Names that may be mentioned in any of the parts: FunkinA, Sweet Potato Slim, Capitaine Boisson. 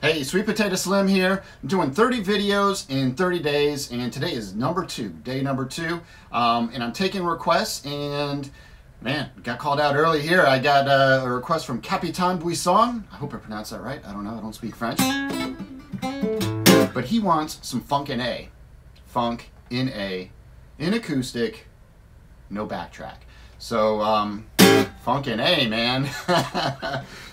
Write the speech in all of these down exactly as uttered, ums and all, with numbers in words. Hey, Sweet Potato Slim here. I'm doing thirty videos in thirty days, and today is number two, day number two. Um, and I'm taking requests, and man, got called out early here. I got uh, a request from Capitaine Boisson. I hope I pronounced that right. I don't know. I don't speak French. But he wants some FunkinA. FunkinA in acoustic, no backtrack. So, um, FunkinA, man.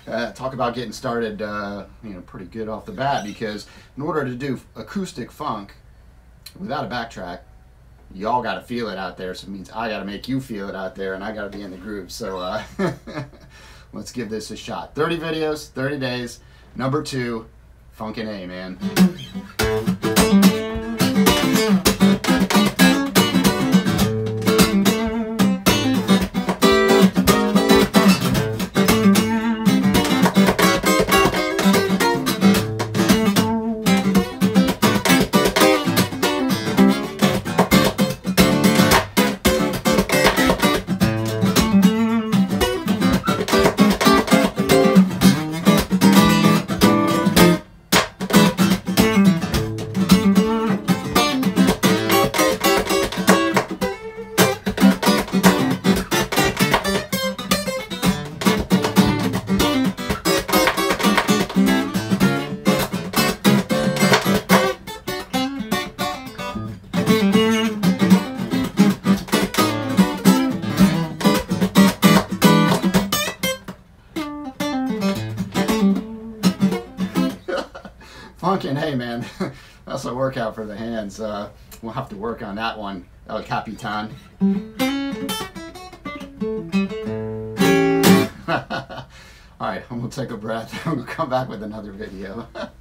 uh, talk about getting started, uh, you know, pretty good off the bat, because in order to do acoustic funk without a backtrack, y'all got to feel it out there. So it means I got to make you feel it out there, and I got to be in the groove. So uh, let's give this a shot. thirty videos, thirty days, number two, FunkinA, man. Funkin', hey man, that's a workout for the hands. Uh, we'll have to work on that one, El Capitan. All right, I'm gonna take a breath. I'm gonna come back with another video.